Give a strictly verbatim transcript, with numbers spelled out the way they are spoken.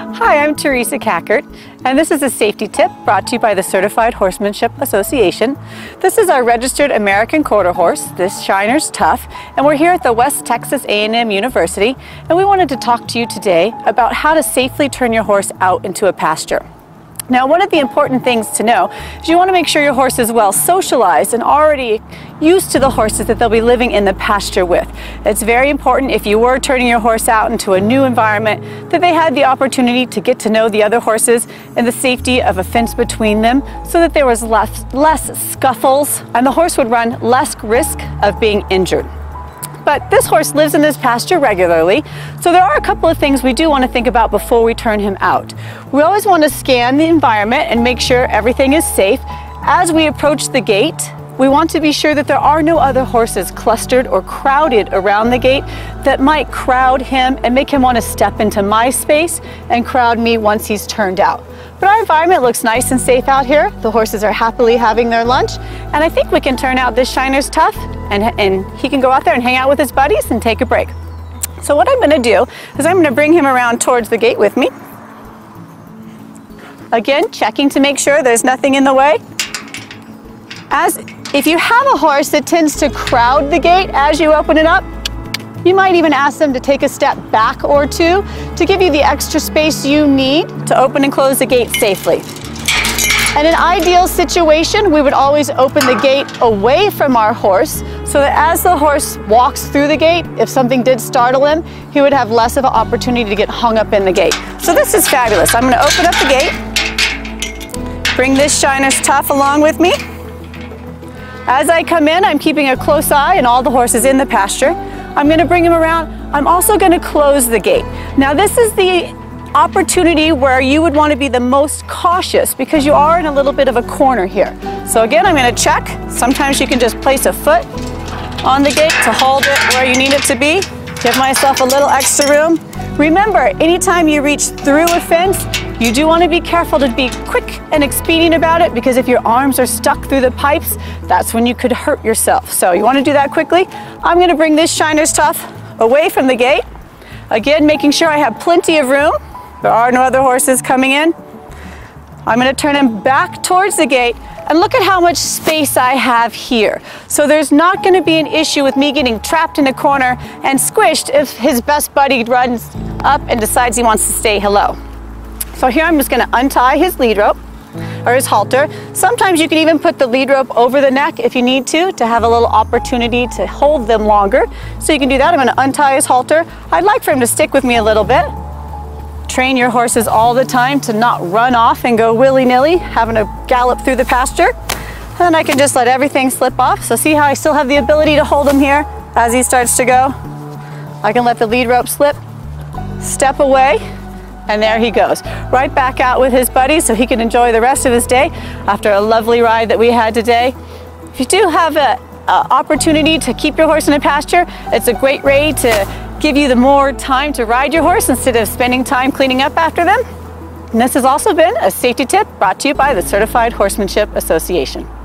Hi, I'm Teresa Kackert, and this is a safety tip brought to you by the Certified Horsemanship Association. This is our registered American quarter horse, this Shiner's Tuff, and we're here at the West Texas A and M University, and we wanted to talk to you today about how to safely turn your horse out into a pasture. Now, one of the important things to know is you want to make sure your horse is well socialized and already used to the horses that they'll be living in the pasture with. It's very important if you were turning your horse out into a new environment that they had the opportunity to get to know the other horses and the safety of a fence between them so that there was less, less scuffles and the horse would run less risk of being injured. But this horse lives in this pasture regularly, so there are a couple of things we do want to think about before we turn him out. We always want to scan the environment and make sure everything is safe. As we approach the gate, we want to be sure that there are no other horses clustered or crowded around the gate that might crowd him and make him want to step into my space and crowd me once he's turned out. But our environment looks nice and safe out here. The horses are happily having their lunch, and I think we can turn out this Shiner's Tuff, and, and he can go out there and hang out with his buddies and take a break. So what I'm going to do is I'm going to bring him around towards the gate with me. Again, checking to make sure there's nothing in the way. As if you have a horse that tends to crowd the gate as you open it up, you might even ask them to take a step back or two to give you the extra space you need to open and close the gate safely. In an ideal situation, we would always open the gate away from our horse so that as the horse walks through the gate, if something did startle him, he would have less of an opportunity to get hung up in the gate. So this is fabulous. I'm going to open up the gate, bring this Shiner's Tuff along with me. As I come in, I'm keeping a close eye on all the horses in the pasture. I'm going to bring him around. I'm also going to close the gate. Now this is the opportunity where you would want to be the most cautious because you are in a little bit of a corner here. So again, I'm going to check. Sometimes you can just place a foot on the gate to hold it where you need it to be. Give myself a little extra room. Remember, anytime you reach through a fence, you do want to be careful to be quick and expedient about it because if your arms are stuck through the pipes, that's when you could hurt yourself. So you want to do that quickly. I'm going to bring this Shiner's Tuff away from the gate. Again, making sure I have plenty of room. There are no other horses coming in. I'm going to turn him back towards the gate and look at how much space I have here. So there's not going to be an issue with me getting trapped in a corner and squished if his best buddy runs up and decides he wants to say hello. So here I'm just going to untie his lead rope or his halter. Sometimes you can even put the lead rope over the neck if you need to, to have a little opportunity to hold them longer. So you can do that. I'm going to untie his halter. I'd like for him to stick with me a little bit. Train your horses all the time to not run off and go willy-nilly, having to gallop through the pasture. And then I can just let everything slip off. So see how I still have the ability to hold him here as he starts to go. I can let the lead rope slip, step away. And there he goes, right back out with his buddies so he can enjoy the rest of his day after a lovely ride that we had today. If you do have an opportunity to keep your horse in a pasture, it's a great way to give you the more time to ride your horse instead of spending time cleaning up after them. And this has also been a safety tip brought to you by the Certified Horsemanship Association.